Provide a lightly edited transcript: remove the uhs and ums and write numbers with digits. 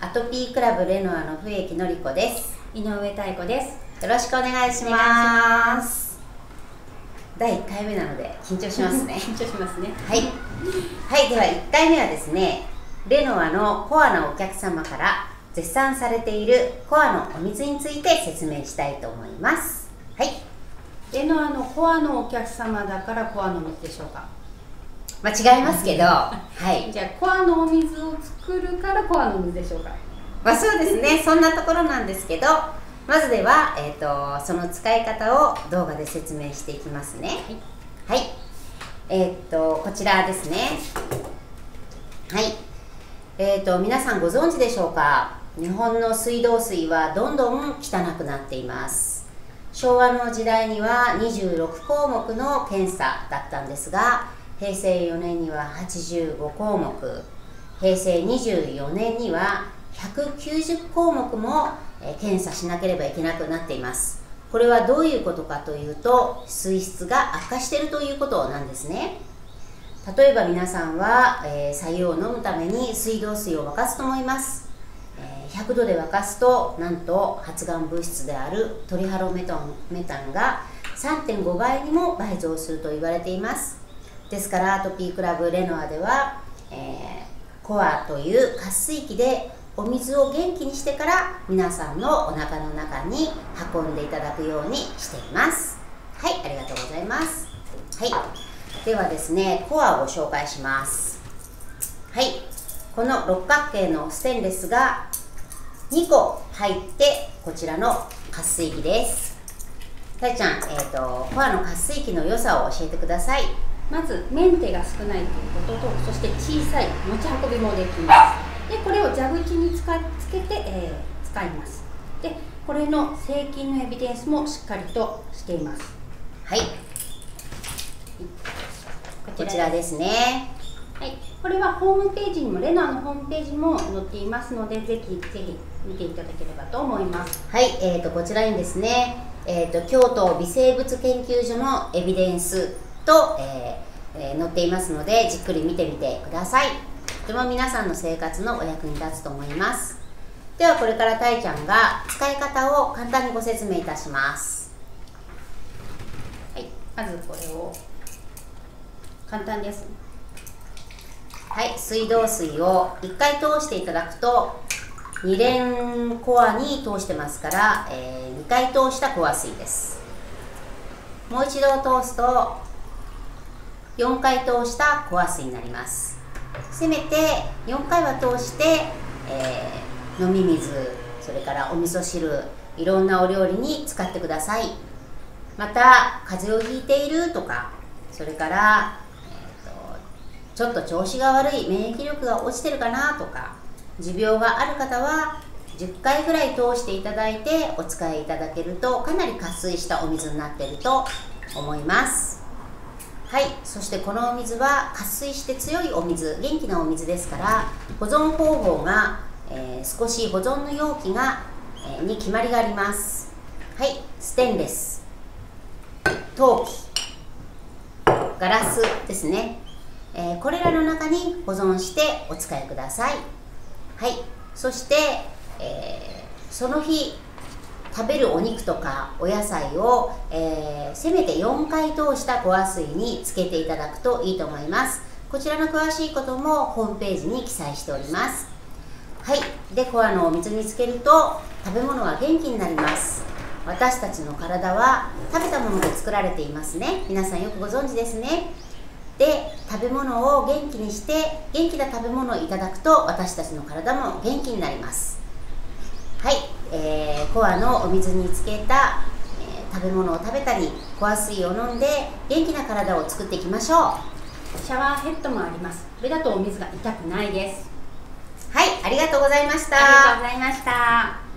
アトピークラブレノアの笛木典子です。井上妙子です。よろしくお願いします。第1回目なので緊張しますね緊張しますね。はい、はい、では1回目はですね、レノアのコアなお客様から絶賛されているコアのお水について説明したいと思います。はい、レノアのコアのお客様だからコアの水でしょうか？まあ、違いますけど、はい、じゃあコアのお水を作るからコアの水でしょうか？まあ、そうですねそんなところなんですけど、まずでは、その使い方を動画で説明していきますね。はい、こちらですね。はい、皆さんご存知でしょうか？日本の水道水はどんどん汚くなっています。昭和の時代には26項目の検査だったんですが、平成4年には85項目、平成24年には190項目も検査しなければいけなくなっています。これはどういうことかというと、水質が悪化しているということなんですね。例えば皆さんは、白湯を飲むために水道水を沸かすと思います。100度で沸かすと、なんと発がん物質であるトリハロメタンが 3.5 倍にも倍増すると言われています。ですからアトピークラブレノアでは、コアという活水器でお水を元気にしてから皆さんのお腹の中に運んでいただくようにしています。はい、ありがとうございます。はい、ではですね、コアをご紹介します。はい、この六角形のステンレスが2個入ってこちらの活水器です。たいちゃん、コアの活水器の良さを教えてください。まずメンテが少ないということと、そして小さい、持ち運びもできます。でこれを蛇口につけて、使います。でこれの製品のエビデンスもしっかりとしています。はい、こちらですね。はい、これはホームページにも、レノアのホームページも載っていますので、ぜひぜひ見ていただければと思います。はい、こちらにですね、京都微生物研究所のエビデンスと、載っていますので、じっくり見てみてください。とても皆さんの生活のお役に立つと思います。ではこれからたいちゃんが使い方を簡単にご説明いたします。はい、まずこれを簡単です。はい、水道水を1回通していただくと、2連コアに通してますから、2回通したコア水です。もう一度通すと4回通したコア水になります。せめて4回は通して、飲み水、それからお味噌汁、いろんなお料理に使ってください。また風邪をひいているとか、それから、ちょっと調子が悪い、免疫力が落ちてるかなとか、持病がある方は10回ぐらい通していただいてお使いいただけると、かなり活水したお水になっていると思います。はい、そしてこのお水は活水して強いお水、元気なお水ですから、保存方法が、少し保存の容器が、に決まりがあります。はい、ステンレス、陶器、ガラスですね、これらの中に保存してお使いください。はい、そして、その日食べるお肉とかお野菜を、せめて4回通したコア水につけていただくといいと思います。こちらの詳しいこともホームページに記載しております。はい、でコアのお水につけると食べ物が元気になります。私たちの体は食べたもので作られていますね。皆さんよくご存知ですね。で食べ物を元気にして、元気な食べ物をいただくと私たちの体も元気になります。はい、コアのお水につけた、食べ物を食べたり、コア水を飲んで元気な体を作っていきましょう。シャワーヘッドもあります。これだとお水が痛くないです。はい、ありがとうございました。ありがとうございました。